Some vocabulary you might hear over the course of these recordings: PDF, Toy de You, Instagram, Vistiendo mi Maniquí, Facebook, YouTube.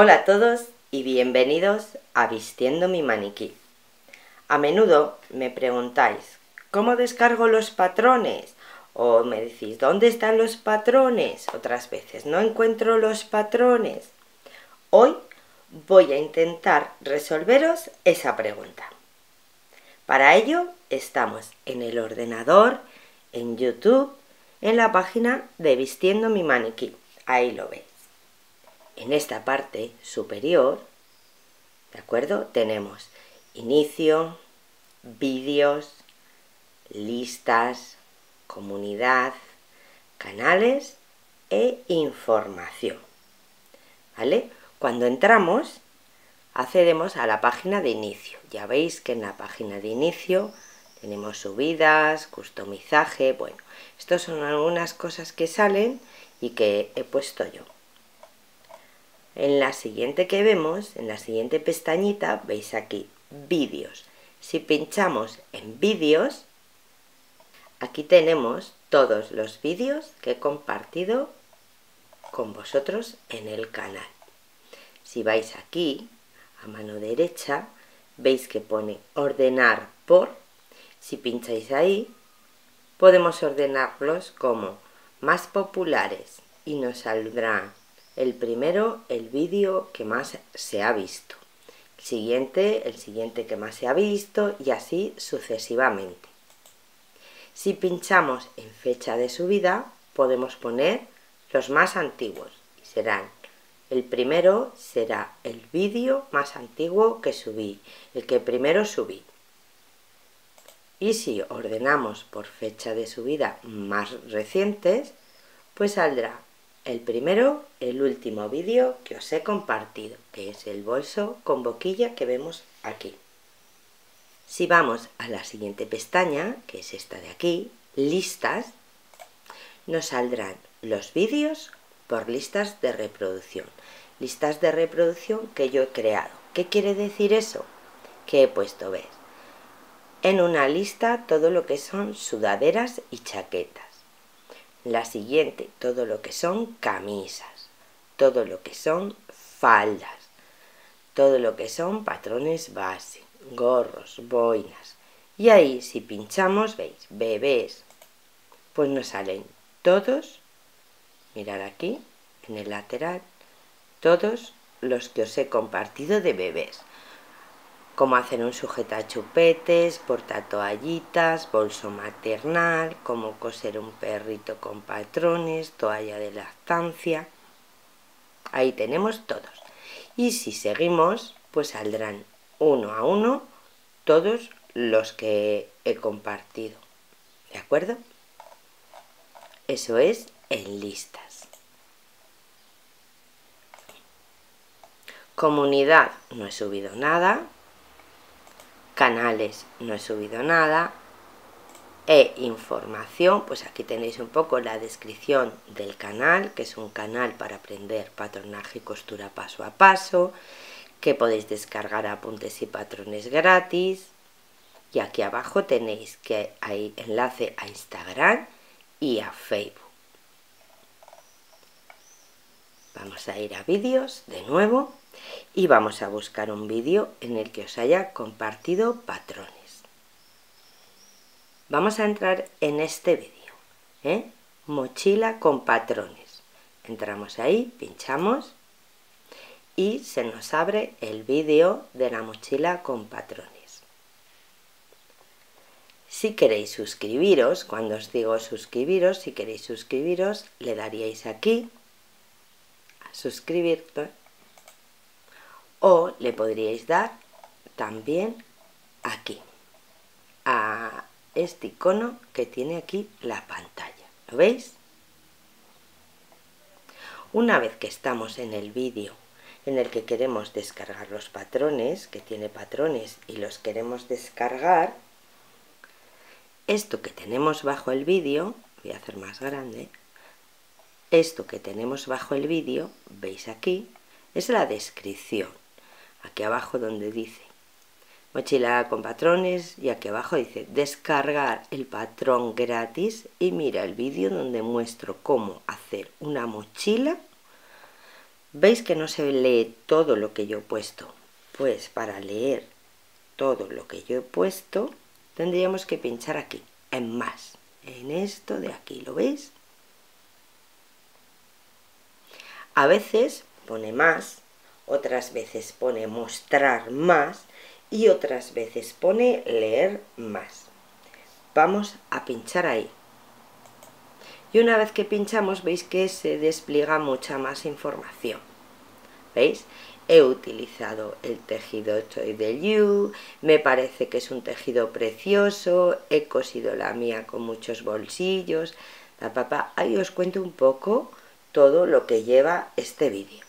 Hola a todos y bienvenidos a Vistiendo mi Maniquí. A menudo me preguntáis, ¿cómo descargo los patrones? O me decís, ¿dónde están los patrones? Otras veces, no encuentro los patrones. Hoy voy a intentar resolveros esa pregunta. Para ello, estamos en el ordenador, en YouTube, en la página de Vistiendo mi Maniquí. Ahí lo veis. En esta parte superior, ¿de acuerdo? Tenemos inicio, vídeos, listas, comunidad, canales e información, ¿vale? Cuando entramos, accedemos a la página de inicio. Ya veis que en la página de inicio tenemos subidas, customizaje. Bueno, estas son algunas cosas que salen y que he puesto yo. En la siguiente que vemos, en la siguiente pestañita, veis aquí, vídeos. Si pinchamos en vídeos, aquí tenemos todos los vídeos que he compartido con vosotros en el canal. Si vais aquí, a mano derecha, veis que pone ordenar por. Si pincháis ahí, podemos ordenarlos como más populares y nos saldrá el primero, el vídeo que más se ha visto. El siguiente que más se ha visto y así sucesivamente. Si pinchamos en fecha de subida, podemos poner los más antiguos. Y serán, el primero será el vídeo más antiguo que subí, el que primero subí. Y si ordenamos por fecha de subida más recientes, pues saldrá el primero, el último vídeo que os he compartido, que es el bolso con boquilla que vemos aquí. Si vamos a la siguiente pestaña, que es esta de aquí, listas, nos saldrán los vídeos por listas de reproducción. Listas de reproducción que yo he creado. ¿Qué quiere decir eso? Que he puesto, ¿ves? En una lista todo lo que son sudaderas y chaquetas. La siguiente, todo lo que son camisas, todo lo que son faldas, todo lo que son patrones base, gorros, boinas. Y ahí, si pinchamos, veis, bebés, pues nos salen todos, mirad aquí, en el lateral, todos los que os he compartido de bebés. Cómo hacer un sujetachupetes, portatoallitas, bolso maternal, cómo coser un perrito con patrones, toalla de lactancia. Ahí tenemos todos. Y si seguimos, pues saldrán uno a uno todos los que he compartido. ¿De acuerdo? Eso es en listas. Comunidad, no he subido nada. Canales, no he subido nada. E información, pues aquí tenéis un poco la descripción del canal, que es un canal para aprender patronaje y costura paso a paso, que podéis descargar apuntes y patrones gratis. Y aquí abajo tenéis que hay enlace a Instagram y a Facebook. Vamos a ir a vídeos de nuevo. Y vamos a buscar un vídeo en el que os haya compartido patrones. Vamos a entrar en este vídeo, mochila con patrones. Entramos ahí, pinchamos y se nos abre el vídeo de la mochila con patrones. Si queréis suscribiros, cuando os digo suscribiros, si queréis suscribiros, le daríais aquí a suscribir. O le podríais dar también aquí, a este icono que tiene aquí la pantalla. ¿Lo veis? Una vez que estamos en el vídeo en el que queremos descargar los patrones, que tiene patrones y los queremos descargar, esto que tenemos bajo el vídeo, voy a hacer más grande, esto que tenemos bajo el vídeo, veis aquí, es la descripción. Aquí abajo donde dice mochila con patrones y aquí abajo dice descargar el patrón gratis y mira el vídeo donde muestro cómo hacer una mochila ¿Veis que no se lee todo lo que yo he puesto? Pues para leer todo lo que yo he puesto tendríamos que pinchar aquí, en más, en esto de aquí, ¿lo veis? A veces pone más, otras veces pone mostrar más y otras veces pone leer más. Vamos a pinchar ahí. Y una vez que pinchamos, veis que se despliega mucha más información. ¿Veis? He utilizado el tejido Toy de You, me parece que es un tejido precioso, he cosido la mía con muchos bolsillos. La papá, ahí os cuento un poco todo lo que lleva este vídeo.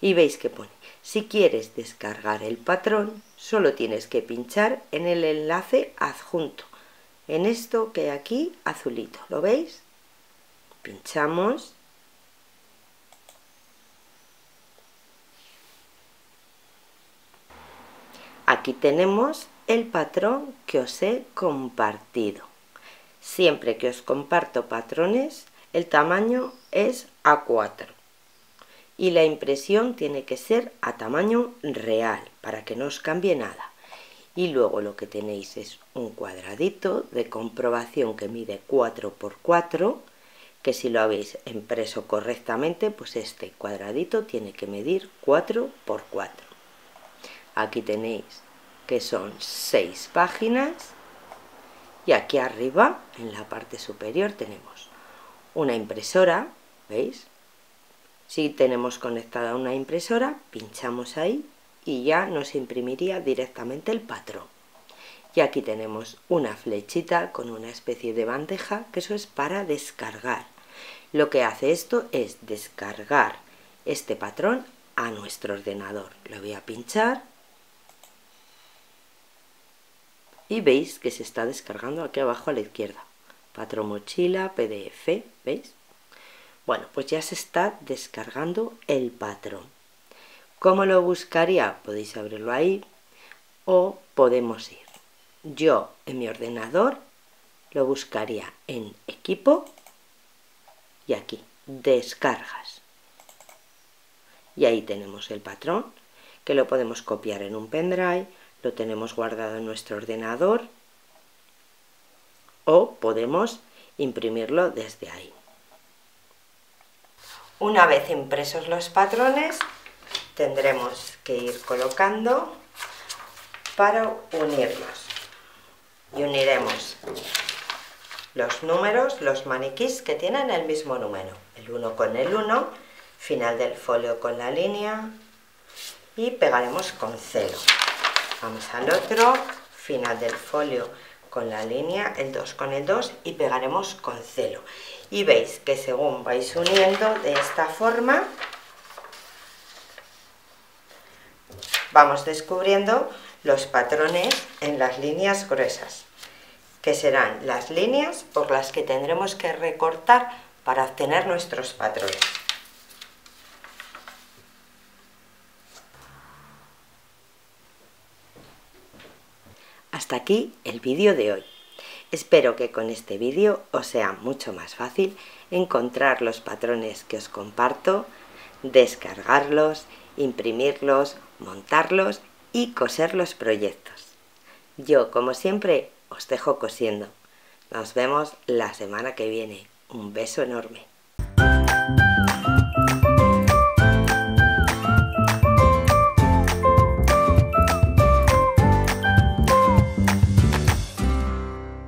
Y veis que pone, si quieres descargar el patrón, solo tienes que pinchar en el enlace adjunto. En esto que hay aquí, azulito, ¿lo veis? Pinchamos. Aquí tenemos el patrón que os he compartido. Siempre que os comparto patrones, el tamaño es A4. Y la impresión tiene que ser a tamaño real, para que no os cambie nada. Y luego lo que tenéis es un cuadradito de comprobación que mide 4×4, que si lo habéis impreso correctamente, pues este cuadradito tiene que medir 4×4. Aquí tenéis que son 6 páginas y aquí arriba, en la parte superior, tenemos una impresora, ¿veis? Si tenemos conectada una impresora, pinchamos ahí y ya nos imprimiría directamente el patrón. Y aquí tenemos una flechita con una especie de bandeja, que eso es para descargar. Lo que hace esto es descargar este patrón a nuestro ordenador. Lo voy a pinchar y veis que se está descargando aquí abajo a la izquierda. Patrón mochila, PDF, ¿veis? Bueno, pues ya se está descargando el patrón. ¿Cómo lo buscaría? Podéis abrirlo ahí o podemos ir. Yo en mi ordenador lo buscaría en equipo y aquí, descargas. Y ahí tenemos el patrón, que lo podemos copiar en un pendrive, lo tenemos guardado en nuestro ordenador o podemos imprimirlo desde ahí. Una vez impresos los patrones, tendremos que ir colocando para unirlos. Y uniremos los números, los maniquís que tienen el mismo número. El 1 con el 1, final del folio con la línea y pegaremos con 0. Vamos al otro, final del folio con la línea, el 2 con el 2 y pegaremos con 0. Y veis que según vais uniendo de esta forma, vamos descubriendo los patrones en las líneas gruesas, que serán las líneas por las que tendremos que recortar para obtener nuestros patrones. Hasta aquí el vídeo de hoy. Espero que con este vídeo os sea mucho más fácil encontrar los patrones que os comparto, descargarlos, imprimirlos, montarlos y coser los proyectos. Yo, como siempre, os dejo cosiendo. Nos vemos la semana que viene. Un beso enorme.